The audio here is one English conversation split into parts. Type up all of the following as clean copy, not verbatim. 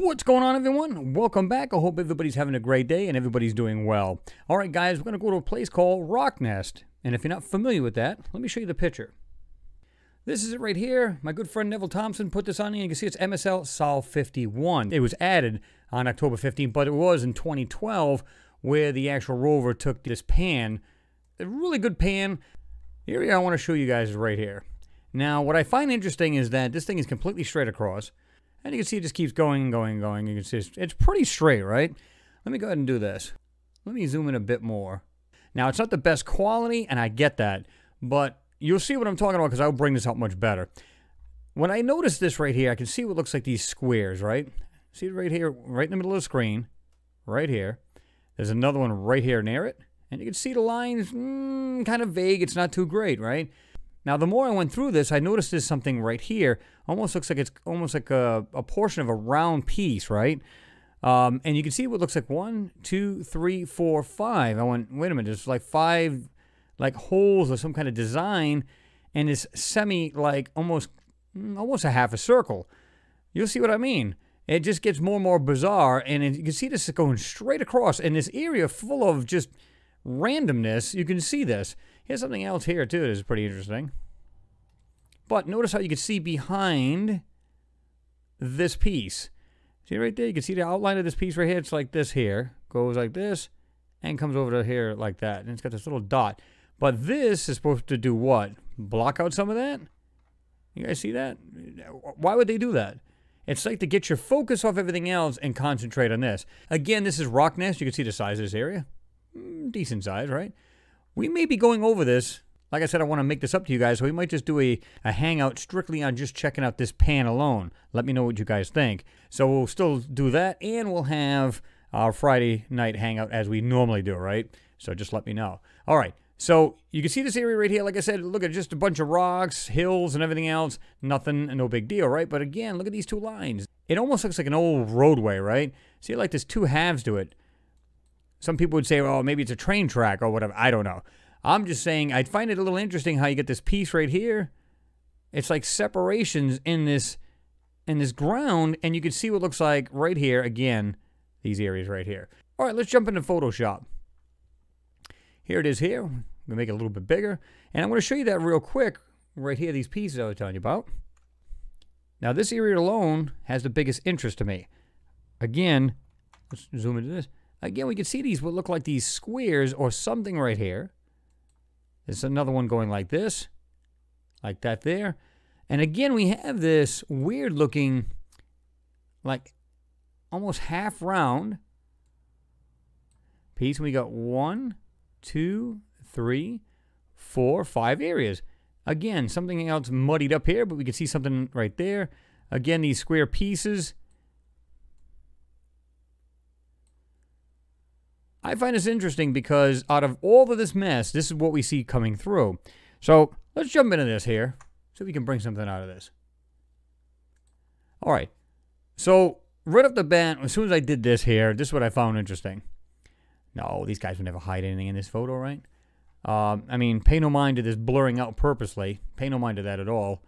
What's going on, everyone? Welcome back. I hope everybody's having a great day and everybody's doing well. All right, guys, we're going to go to a place called Rock Nest. And if you're not familiar with that, let me show you the picture. This is it right here. My good friend Neville Thompson put this on here. You can see it's MSL Sol 51. It was added on October 15th, but it was in 2012 where the actual rover took this pan. A really good pan. The area I want to show you guys is right here. Now, what I find interesting is that this thing is completely straight across. And you can see it just keeps going and going and going. You can see it's pretty straight, right? Let me go ahead and do this. Let me zoom in a bit more. Now, it's not the best quality, and I get that. But you'll see what I'm talking about because I'll bring this out much better. When I notice this right here, I can see what looks like these squares, right? See it right here, right in the middle of the screen. Right here. There's another one right here near it. And you can see the lines, kind of vague. It's not too great, right? Now, the more I went through this, I noticed there's something right here. Almost looks like it's almost like a portion of a round piece, right? And you can see what looks like 1, 2, 3, 4, 5. I went, wait a minute, there's like 5 like holes or some kind of design, and it's semi like almost a half a circle. You'll see what I mean. It just gets more and more bizarre, and you can see this is going straight across, and this area full of just randomness. You can see this. Here's something else here too that is pretty interesting. But notice how you can see behind this piece. See right there? You can see the outline of this piece right here. It's like this here. Goes like this and comes over to here like that. And it's got this little dot. But this is supposed to do what? Block out some of that? You guys see that? Why would they do that? It's like to get your focus off everything else and concentrate on this. Again, this is Rock Nest. You can see the size of this area. Decent size, right? We may be going over this. Like I said, I want to make this up to you guys, so we might just do a hangout strictly on just checking out this pan alone. Let me know what you guys think. So we'll still do that, and we'll have our Friday night hangout as we normally do, right? So just let me know. All right, so you can see this area right here. Like I said, look at just a bunch of rocks, hills, and everything else. Nothing, no big deal, right? But again, look at these two lines. It almost looks like an old roadway, right? See, like there's two halves to it. Some people would say, well, maybe it's a train track or whatever. I don't know. I'm just saying I find it a little interesting how you get this piece right here. It's like separations in this ground, and you can see what looks like right here. Again, these areas right here. All right, let's jump into Photoshop. Here it is here. I'm going to make it a little bit bigger. And I'm going to show you that real quick right here, these pieces I was telling you about. Now, this area alone has the biggest interest to me. Again, let's zoom into this. Again, we can see these what look like these squares or something right here. There's another one going like this, like that there. And again, we have this weird looking, like almost half round piece. And we got 1, 2, 3, 4, 5 areas. Again, something else muddied up here, but we can see something right there. Again, these square pieces. I find this interesting because out of all of this mess, this is what we see coming through. So let's jump into this here, so we can bring something out of this. All right. So right off the bat, as soon as I did this here, this is what I found interesting. No, these guys would never hide anything in this photo, right? I mean, pay no mind to this blurring out purposely. Pay no mind to that at all.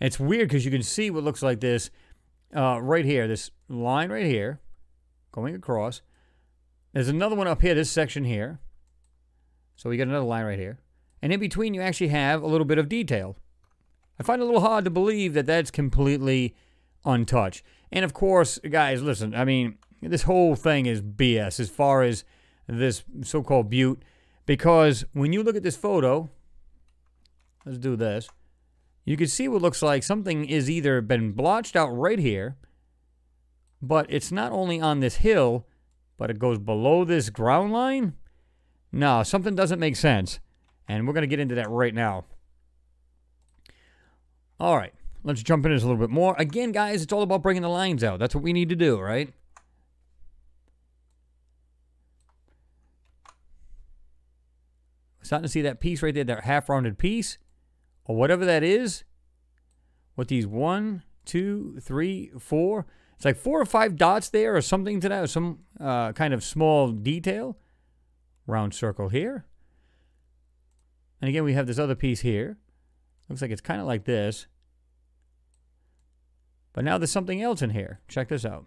It's weird because you can see what looks like this right here, this line right here going across. There's another one up here, this section here. So we got another line right here. And in between, you actually have a little bit of detail. I find it a little hard to believe that that's completely untouched. And of course, guys, listen, I mean, this whole thing is BS as far as this so-called butte. Because when you look at this photo, let's do this. You can see what looks like something is either been blotched out right here, but it's not only on this hill, but it goes below this ground line? No, something doesn't make sense. And we're going to get into that right now. All right, let's jump into this a little bit more. Again, guys, it's all about bringing the lines out. That's what we need to do, right? Starting to see that piece right there, that half-rounded piece, or whatever that is. With these 1, 2, 3, 4... It's like 4 or 5 dots there or something to that, or some kind of small detail. Round circle here. And again, we have this other piece here. Looks like it's kind of like this. But now there's something else in here. Check this out.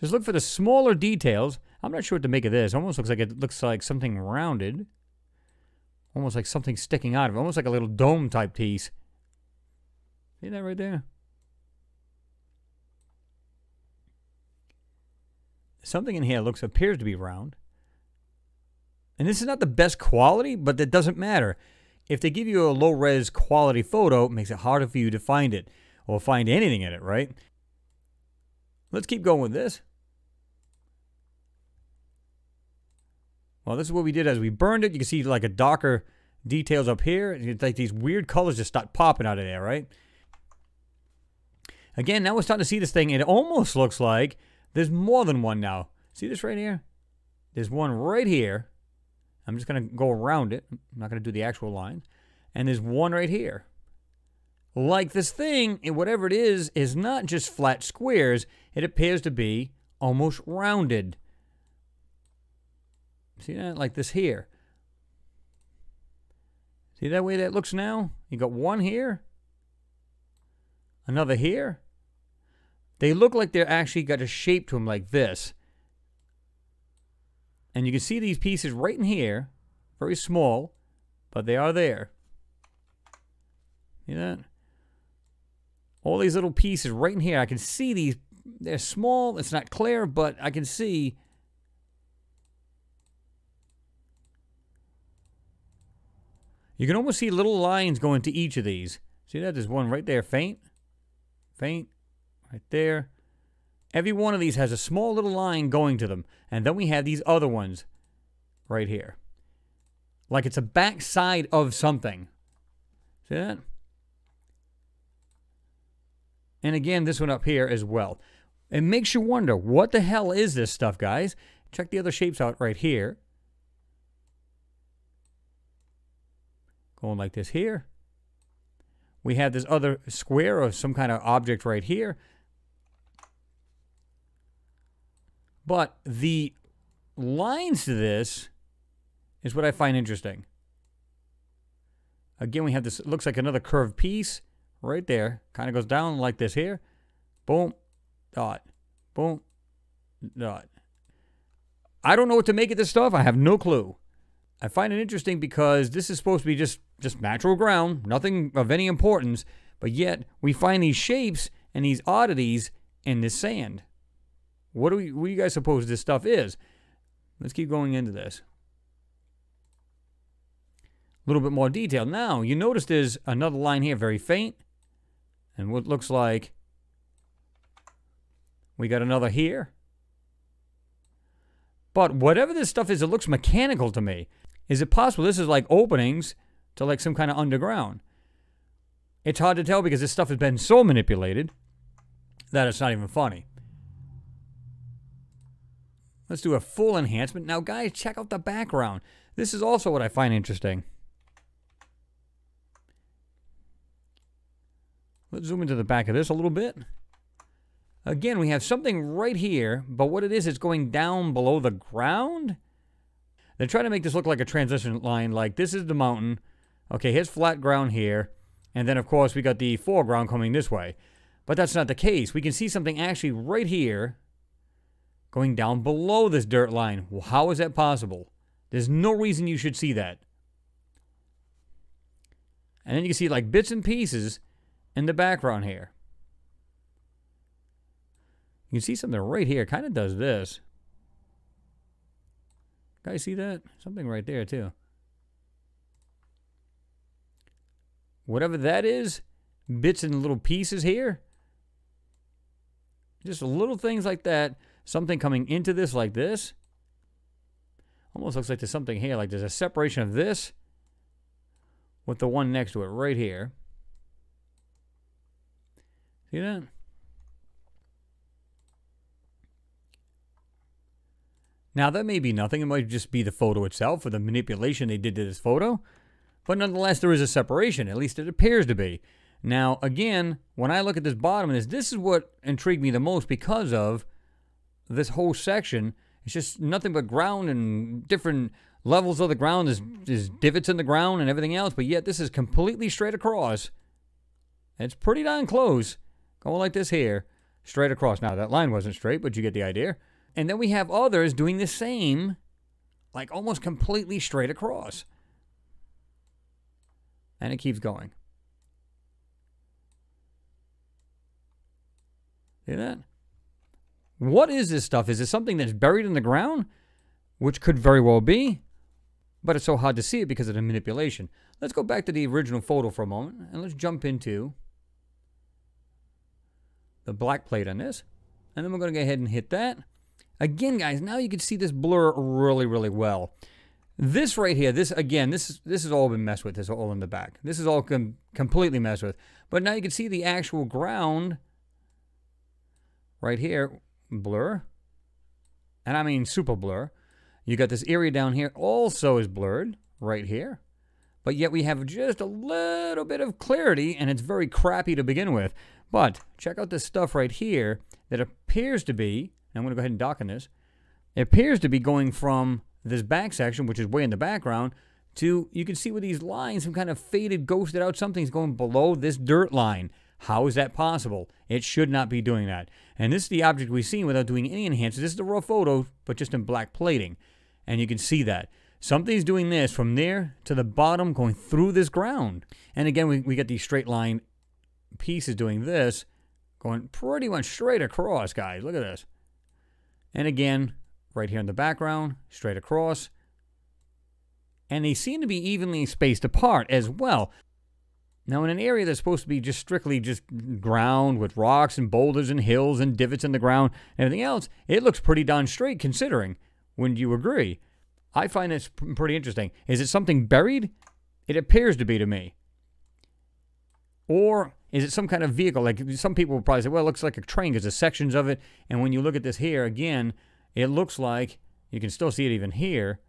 Just look for the smaller details. I'm not sure what to make of this. Almost looks like it looks like something rounded. Almost like something sticking out of it. Almost like a little dome type piece. See that right there? Something in here appears to be round. And this is not the best quality, but that doesn't matter. If they give you a low-res quality photo, it makes it harder for you to find it. Or find anything in it, right? Let's keep going with this. Well, this is what we did as we burned it. You can see like a darker details up here. It's like these weird colors just start popping out of there, right? Again, now we're starting to see this thing. It almost looks like there's more than one now. See this right here? There's one right here. I'm just going to go around it. I'm not going to do the actual line. And there's one right here. Like this thing, whatever it is not just flat squares. It appears to be almost rounded. See that? Like this here. See that way that looks now? You got one here. Another here. They look like they're actually got a shape to them like this. And you can see these pieces right in here. Very small. But they are there. See that? All these little pieces right in here, I can see these, they're small, it's not clear, but I can see. You can almost see little lines going to each of these. See that? There's one right there, faint. Faint, right there. Every one of these has a small little line going to them. And then we have these other ones right here. Like it's a backside of something. See that? And again, this one up here as well. It makes you wonder, what the hell is this stuff, guys? Check the other shapes out right here. Going like this here. We have this other square or some kind of object right here. But the lines to this is what I find interesting. Again, we have this, it looks like another curved piece. Right there, kind of goes down like this here. Boom, dot, boom, dot. I don't know what to make of this stuff. I have no clue. I find it interesting because this is supposed to be just natural ground, nothing of any importance, but yet we find these shapes and these oddities in this sand. What do you guys suppose this stuff is? Let's keep going into this. A little bit more detail. Now, you notice there's another line here, very faint. And what looks like we got another here. But whatever this stuff is, it looks mechanical to me. Is it possible this is like openings to like some kind of underground? It's hard to tell because this stuff has been so manipulated that it's not even funny. Let's do a full enhancement. Now guys, check out the background. This is also what I find interesting. Let's zoom into the back of this a little bit. Again, we have something right here, but what it is, it's going down below the ground. They're trying to make this look like a transition line, like this is the mountain. Okay, here's flat ground here. And then, of course, we got the foreground coming this way. But that's not the case. We can see something actually right here going down below this dirt line. Well, how is that possible? There's no reason you should see that. And then you can see like bits and pieces in the background here. You can see something right here. Kind of does this. Guys, see that? Something right there too. Whatever that is, bits and little pieces here. Just little things like that. Something coming into this like this. Almost looks like there's something here. Like there's a separation of this with the one next to it right here. See that? Now that may be nothing. It might just be the photo itself or the manipulation they did to this photo. But nonetheless, there is a separation. At least it appears to be. Now again, when I look at this bottom, this is what intrigued me the most because of this whole section. It's just nothing but ground and different levels of the ground. There's divots in the ground and everything else. But yet this is completely straight across. It's pretty darn close going like this here, straight across. Now that line wasn't straight, but you get the idea. And then we have others doing the same, like almost completely straight across. And it keeps going. See that? What is this stuff? Is it something that's buried in the ground? Which could very well be, but it's so hard to see it because of the manipulation. Let's go back to the original photo for a moment, and let's jump into the black plate on this. And then we're going to go ahead and hit that. Again, guys, now you can see this blur really, really well. This right here, this again, this has all been messed with. This is all in the back. This is all completely messed with. But now you can see the actual ground right here, blur. And I mean super blur. You got this area down here also is blurred right here. But yet we have just a little bit of clarity, and it's very crappy to begin with. But check out this stuff right here that appears to be, and I'm going to go ahead and dock on this, it appears to be going from this back section, which is way in the background, to, you can see with these lines, some kind of faded, ghosted out, something's going below this dirt line. How is that possible? It should not be doing that. And this is the object we've seen without doing any enhancements. This is the raw photo, but just in black plating. And you can see that. Something's doing this from there to the bottom, going through this ground. And again, we get these straight line pieces doing this, going pretty much straight across, guys. Look at this. And again, right here in the background, straight across. And they seem to be evenly spaced apart as well. Now, in an area that's supposed to be just strictly just ground with rocks and boulders and hills and divots in the ground and everything else, it looks pretty darn straight considering. Wouldn't you agree? I find this pretty interesting. Is it something buried? It appears to be to me. Or is it some kind of vehicle? Like some people will probably say, well, it looks like a train because the sections of it. And when you look at this here again, it looks like, you can still see it even here,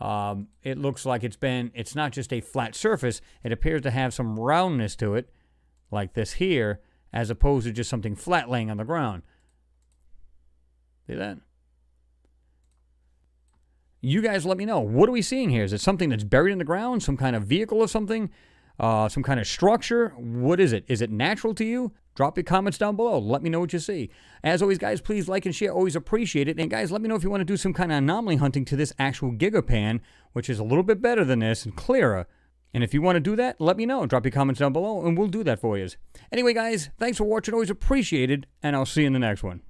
it looks like it's not just a flat surface. It appears to have some roundness to it, like this here, as opposed to just something flat laying on the ground. See that? You guys let me know. What are we seeing here? Is it something that's buried in the ground? Some kind of vehicle or something? Some kind of structure? What is it? Is it natural to you? Drop your comments down below. Let me know what you see. As always, guys, please like and share. Always appreciate it. And guys, let me know if you want to do some kind of anomaly hunting to this actual GigaPan, which is a little bit better than this and clearer. And if you want to do that, let me know. Drop your comments down below and we'll do that for you. Anyway, guys, thanks for watching. Always appreciated. And I'll see you in the next one.